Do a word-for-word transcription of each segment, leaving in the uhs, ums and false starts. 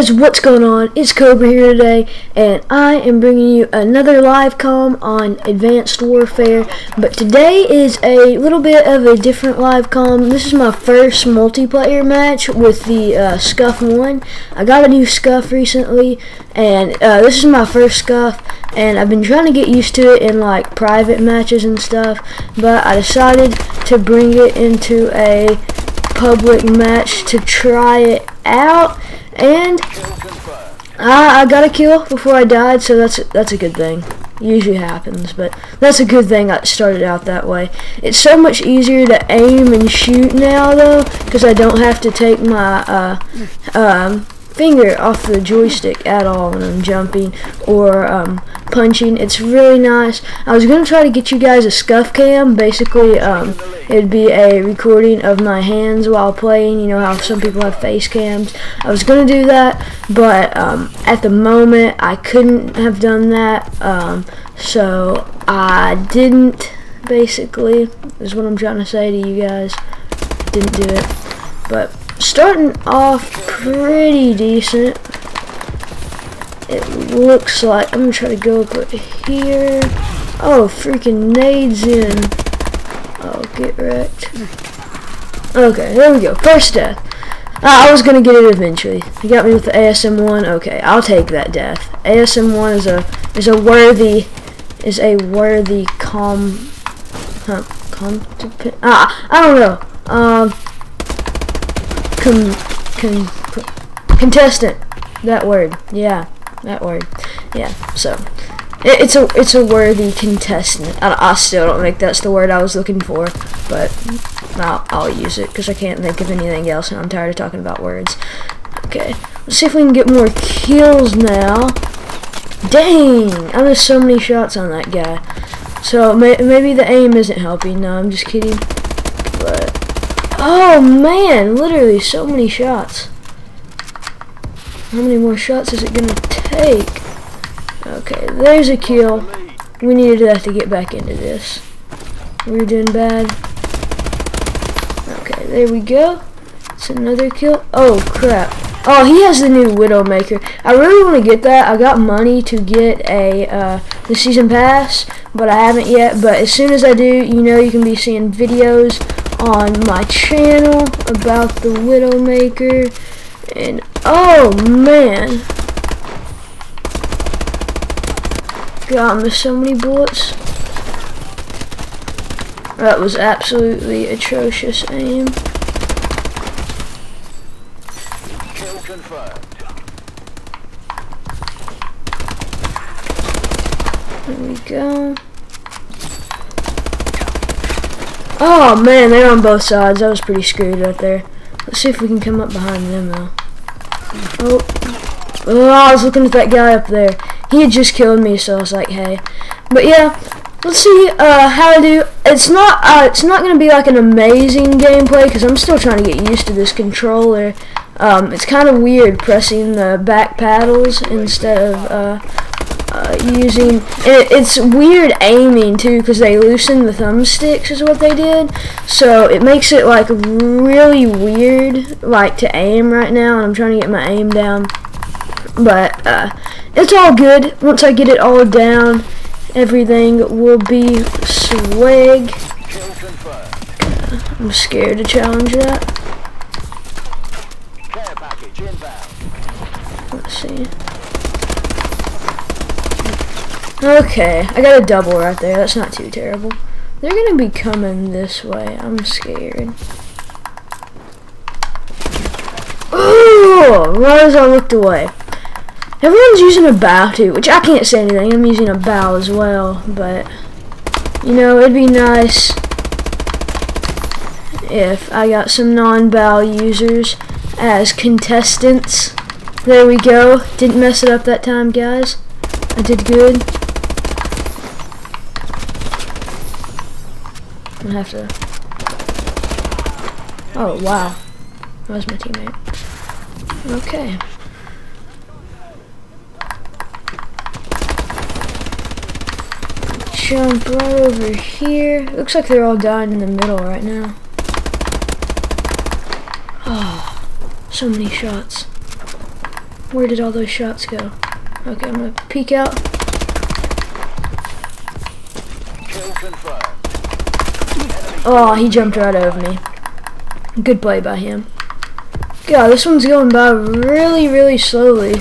guys, what's going on? It's Cobra here today, and I am bringing you another live comm on Advanced Warfare. But today is a little bit of a different live comm. This is my first multiplayer match with the uh, Scuf one. I got a new Scuf recently, and uh, this is my first Scuf, and I've been trying to get used to it in like private matches and stuff, but I decided to bring it into a public match to try it out. And I, I got a kill before I died, so that's that's a good thing. Usually happens, but that's a good thing I started out that way. It's so much easier to aim and shoot now, though, because I don't have to take my uh, um, finger off the joystick at all when I'm jumping or um, punching. It's really nice. I was going to try to get you guys a Scuf cam. Basically, um, it'd be a recording of my hands while playing. You know how some people have face cams. I was going to do that, but um, at the moment, I couldn't have done that. Um, so I didn't, basically, is what I'm trying to say to you guys. Didn't do it. But starting off pretty decent. It looks like I'm gonna try to go up right here. Oh, freaking nades in. Oh, get wrecked. Okay, there we go. First death. Uh, I was gonna get it eventually. You got me with the A S M one. Okay, I'll take that death. A S M one is a is a worthy is a worthy com. Huh? Com. Ah, I don't know. Um. Con, con, contestant. That word. Yeah. That word, yeah. So it, it's a it's a worthy contestant. I, I still don't think that's the word I was looking for, but I'll, I'll use it because I can't think of anything else, and I'm tired of talking about words. Okay, let's see if we can get more kills now. Dang, I missed so many shots on that guy. So may, maybe the aim isn't helping. No, I'm just kidding. But oh man, literally so many shots. How many more shots is it gonna take? Okay, there's a kill. We needed that to get back into this. We were doing bad. Okay, there we go. It's another kill. Oh crap. Oh, he has the new Widowmaker. I really want to get that. I got money to get a uh, the season pass, but I haven't yet. But as soon as I do, you know you can be seeing videos on my channel about the Widowmaker. And oh man, God, I missed so many bullets. That was absolutely atrocious aim. Kill confirmed. There we go. Oh man, they're on both sides. I was pretty screwed right there. Let's see if we can come up behind them though. Oh. Oh, I was looking at that guy up there. He had just killed me, so I was like, hey. But yeah, let's see uh, how I do. It's not uh, it's not going to be like an amazing gameplay because I'm still trying to get used to this controller. Um, it's kind of weird pressing the back paddles instead of uh, uh, using... It, it's weird aiming too because they loosened the thumbsticks is what they did. So it makes it like really weird like to aim right now. And I'm trying to get my aim down. But uh, it's all good. Once I get it all down, everything will be swag. I'm scared to challenge that. Let's see. Okay, I got a double right there. That's not too terrible. They're gonna be coming this way. I'm scared. Ooh! Right as I looked away. Everyone's using a bow too, which I can't say anything. I'm using a bow as well, but you know, it'd be nice if I got some non-bow users as contestants. There we go. Didn't mess it up that time, guys. I did good. I'm gonna have to... Oh, wow. That was my teammate. Okay. Jump right over here. Looks like they're all dying in the middle right now. Oh, so many shots. Where did all those shots go? Okay, I'm gonna peek out. Oh, he jumped right over me. Good play by him. God, this one's going by really, really slowly.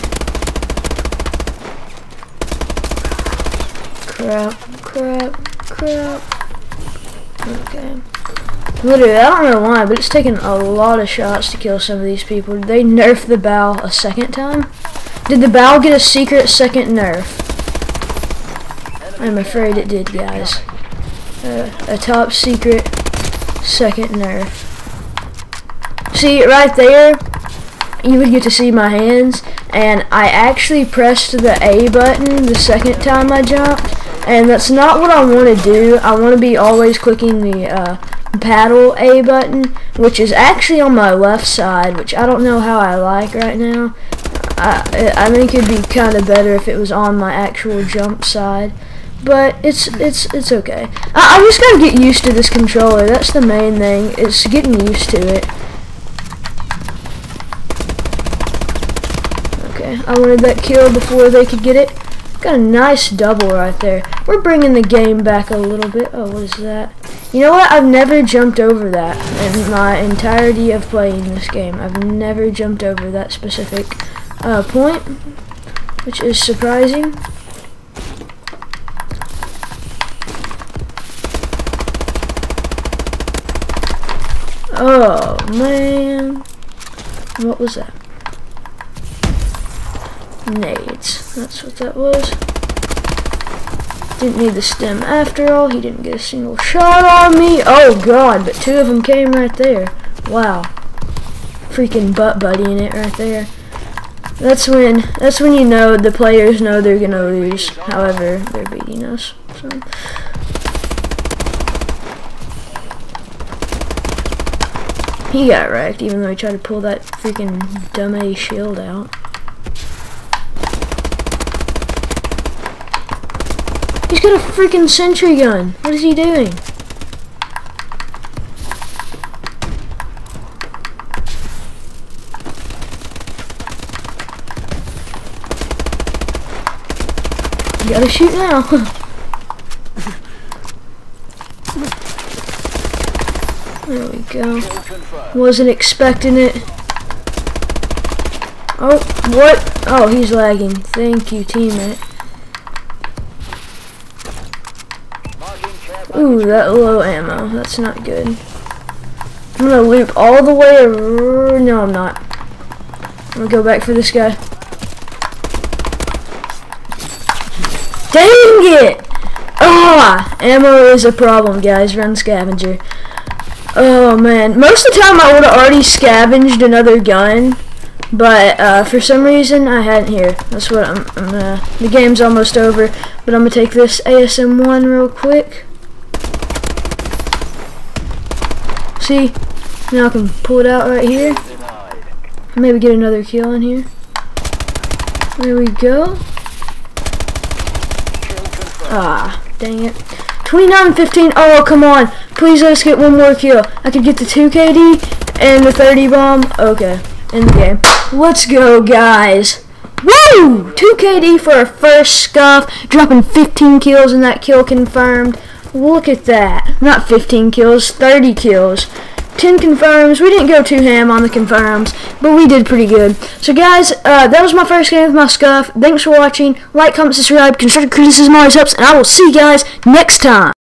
Crap, crap, crap. Okay. Literally, I don't know why, but it's taking a lot of shots to kill some of these people. Did they nerf the bow a second time? Did the bow get a secret second nerf? I'm afraid it did, guys. Uh, a top secret second nerf. See, right there, you would get to see my hands, and I actually pressed the A button the second time I jumped, and that's not what I want to do. I want to be always clicking the uh, paddle A button, which is actually on my left side, which I don't know how I like right now. I, I think it'd be kind of better if it was on my actual jump side, but it's it's it's okay. I, I just gotta get used to this controller. That's the main thing. It's getting used to it. I wanted that kill before they could get it. Got a nice double right there. We're bringing the game back a little bit. Oh, what is that? You know what? I've never jumped over that in my entirety of playing this game. I've never jumped over that specific uh, point, which is surprising. Oh, man. What was that? Nades. That's what that was. Didn't need the stem after all. He didn't get a single shot on me. Oh god, but two of them came right there. Wow. Freaking butt buddying it right there. That's when that's when you know the players know they're gonna lose. However, they're beating us. So he got wrecked even though he tried to pull that freaking dumbass shield out. He's got a freaking sentry gun. What is he doing? You gotta shoot now. There we go. Wasn't expecting it. Oh, what? Oh, he's lagging. Thank you, teammate. Ooh, that low ammo. That's not good. I'm gonna loop all the way around. No, I'm not. I'm gonna go back for this guy. Dang it! Ah! Ammo is a problem, guys. Run scavenger. Oh, man. Most of the time I would have already scavenged another gun, but uh, for some reason I hadn't here. That's what I'm, I'm gonna... The game's almost over, but I'm gonna take this A S M one real quick. See, now I can pull it out right here. Maybe get another kill in here. There we go. Ah, dang it. twenty-nine fifteen. Oh, come on. Please let us get one more kill. I could get the two K D and the thirty bomb. Okay, end the game. Let's go, guys. Woo! two K D for our first Scuf. Dropping fifteen kills and that kill confirmed. Look at that. Not fifteen kills, thirty kills. ten confirms. We didn't go too ham on the confirms, but we did pretty good. So guys, uh, that was my first game with my Scuf. Thanks for watching. Like, comment, subscribe, constructive criticism always helps, and I will see you guys next time.